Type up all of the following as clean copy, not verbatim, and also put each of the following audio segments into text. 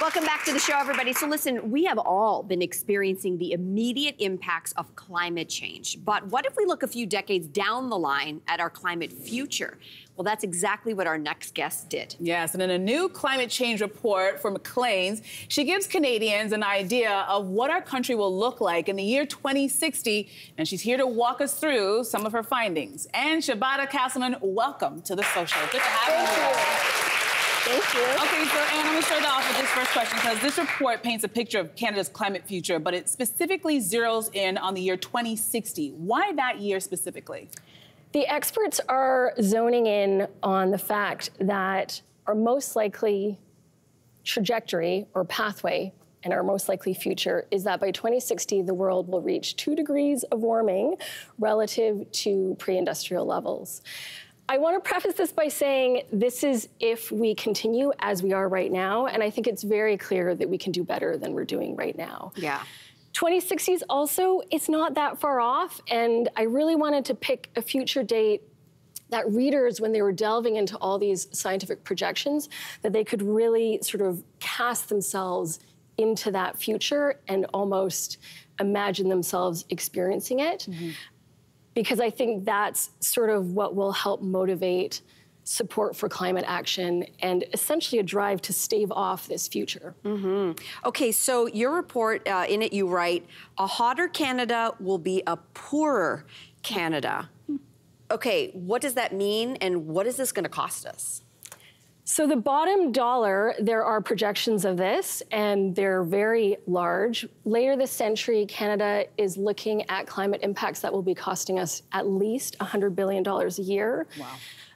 Welcome back to the show, everybody. So listen, we have all been experiencing the immediate impacts of climate change. But what if we look a few decades down the line at our climate future? Well, that's exactly what our next guest did. Yes, and in a new climate change report from Maclean's, she gives Canadians an idea of what our country will look like in the year 2060, and she's here to walk us through some of her findings. Anne Shibata Casselman, welcome to The Social. Good to have you. Thank you. Okay, so Anne, I'm going to start off with this first question, because this report paints a picture of Canada's climate future, but it specifically zeroes in on the year 2060. Why that year specifically? The experts are zoning in on the fact that our most likely trajectory or pathway and our most likely future is that by 2060, the world will reach 2 degrees of warming relative to pre-industrial levels. I want to preface this by saying this is if we continue as we are right now, and I think it's very clear that we can do better than we're doing right now. Yeah. 2060 is also, it's not that far off, and I really wanted to pick a future date that readers, when they were delving into all these scientific projections, that they could really sort of cast themselves into that future and almost imagine themselves experiencing it. Mm-hmm. Because I think that's sort of what will help motivate support for climate action and essentially a drive to stave off this future. Mm-hmm. Okay, so your report, in it you write, a hotter Canada will be a poorer Canada. Okay, what does that mean and what is this going to cost us? So the bottom dollar, there are projections of this, and they're very large. Later this century, Canada is looking at climate impacts that will be costing us at least $100 billion a year. Wow.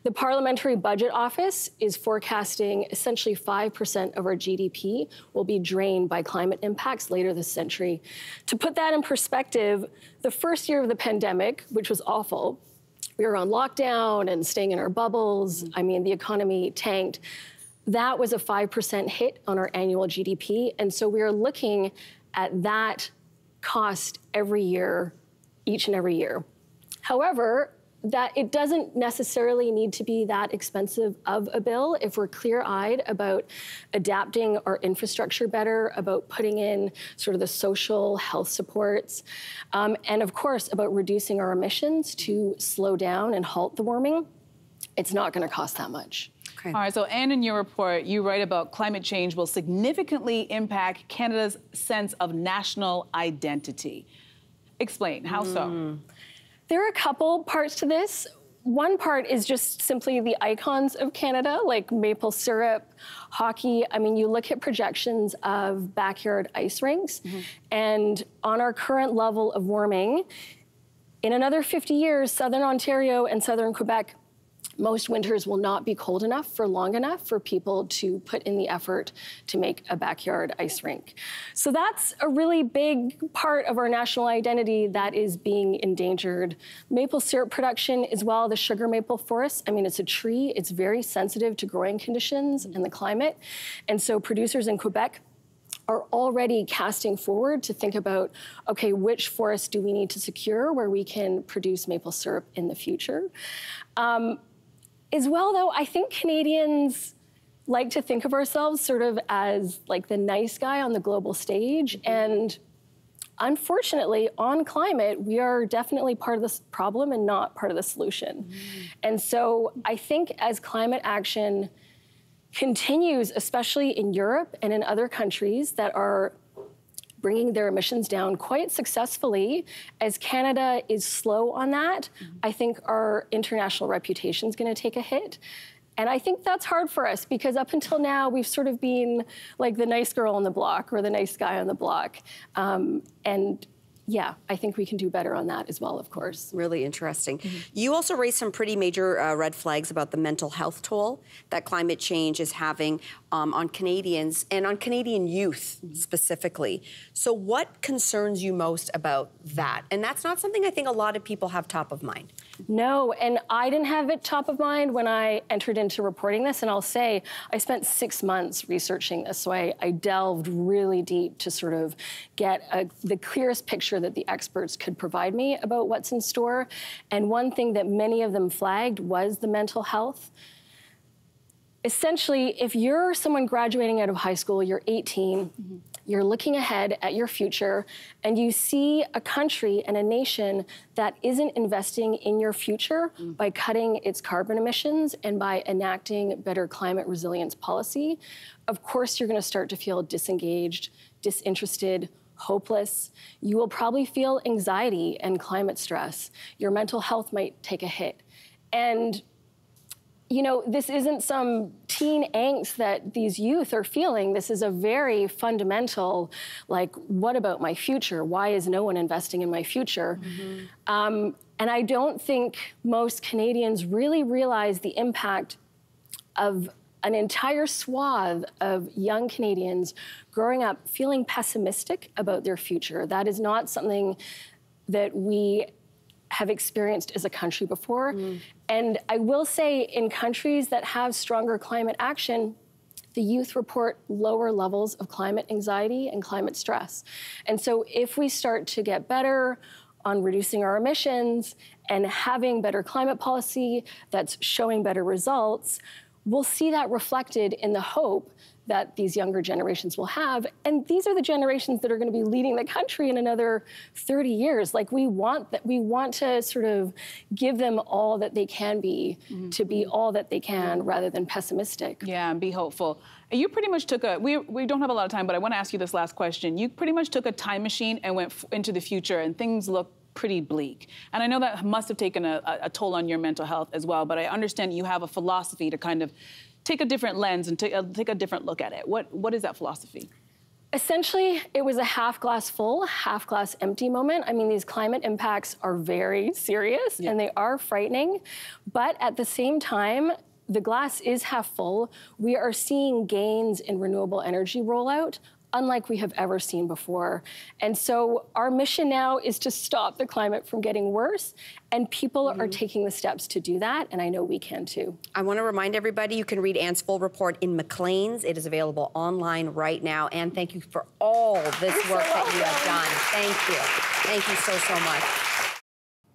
The Parliamentary Budget Office is forecasting essentially 5% of our GDP will be drained by climate impacts later this century. To put that in perspective, the first year of the pandemic, which was awful, we were on lockdown and staying in our bubbles. I mean, the economy tanked. That was a 5% hit on our annual GDP. And so we are looking at that cost every year, each and every year. However, that it doesn't necessarily need to be that expensive of a bill if we're clear-eyed about adapting our infrastructure better, about putting in sort of the social health supports, and of course about reducing our emissions to slow down and halt the warming. It's not going to cost that much. Okay. All right, so Anne, in your report, you write about climate change will significantly impact Canada's sense of national identity. Explain, how so? There are a couple parts to this. One part is just simply the icons of Canada, like maple syrup, hockey. I mean, you look at projections of backyard ice rinks, and on our current level of warming, in another 50 years, Southern Ontario and Southern Quebec, most winters will not be cold enough for long enough for people to put in the effort to make a backyard ice rink. So that's a really big part of our national identity that is being endangered. Maple syrup production as well, the sugar maple forest, I mean, it's a tree, it's very sensitive to growing conditions and the climate. And so producers in Quebec are already casting forward to think about, okay, which forests do we need to secure where we can produce maple syrup in the future? As well, though, I think Canadians like to think of ourselves sort of as like the nice guy on the global stage. And unfortunately, on climate, we are definitely part of this problem and not part of the solution. And so I think as climate action continues, especially in Europe and in other countries that are bringing their emissions down quite successfully, as Canada is slow on that, I think our international reputation is going to take a hit. And I think that's hard for us, because up until now, we've sort of been like the nice girl on the block or the nice guy on the block. And yeah, I think we can do better on that as well, of course. Really interesting. You also raised some pretty major red flags about the mental health toll that climate change is having on Canadians and on Canadian youth specifically. So what concerns you most about that? And that's not something I think a lot of people have top of mind. No, and I didn't have it top of mind when I entered into reporting this. And I'll say I spent 6 months researching this, so I delved really deep to sort of get the clearest picture that the experts could provide me about what's in store. And one thing that many of them flagged was the mental health. essentially, if you're someone graduating out of high school, you're 18, mm-hmm. you're looking ahead at your future, and you see a country and a nation that isn't investing in your future mm-hmm. by cutting its carbon emissions and by enacting better climate resilience policy, of course you're going to start to feel disengaged, disinterested, hopeless. You will probably feel anxiety and climate stress. Your mental health might take a hit. And you know, this isn't some teen angst that these youth are feeling. This is a very fundamental, like, what about my future? Why is no one investing in my future? Mm-hmm. And I don't think most Canadians really realize the impact of an entire swath of young Canadians growing up feeling pessimistic about their future. That is not something that we have experienced as a country before. Mm. And I will say, in countries that have stronger climate action, the youth report lower levels of climate anxiety and climate stress. And so if we start to get better on reducing our emissions and having better climate policy that's showing better results, we'll see that reflected in the hope that these younger generations will have. And these are the generations that are going to be leading the country in another 30 years. Like, we want that. We want to sort of give them all that they can be, mm-hmm. to be all that they can, rather than pessimistic. Yeah, and be hopeful. You pretty much took a, we don't have a lot of time, but I want to ask you this last question. You pretty much took a time machine and went into the future, and things look pretty bleak. And I know that must have taken a toll on your mental health as well, but I understand you have a philosophy to kind of take a different lens and take a different look at it. What is that philosophy? Essentially, it was a half glass full, half glass empty moment. I mean, these climate impacts are very serious, yeah. and they are frightening, but at the same time, the glass is half full. We are seeing gains in renewable energy rollout, unlike we have ever seen before. And so our mission now is to stop the climate from getting worse, and people mm-hmm. are taking the steps to do that, and I know we can too. I want to remind everybody, you can read Anne's full report in Maclean's. It is available online right now. Anne, thank you for all this work that you have done. Thank you. Thank you so, so much.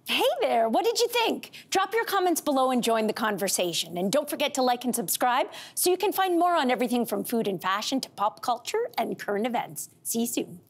Hey there, what did you think? Drop your comments below and join the conversation. And don't forget to like and subscribe so you can find more on everything from food and fashion to pop culture and current events. See you soon.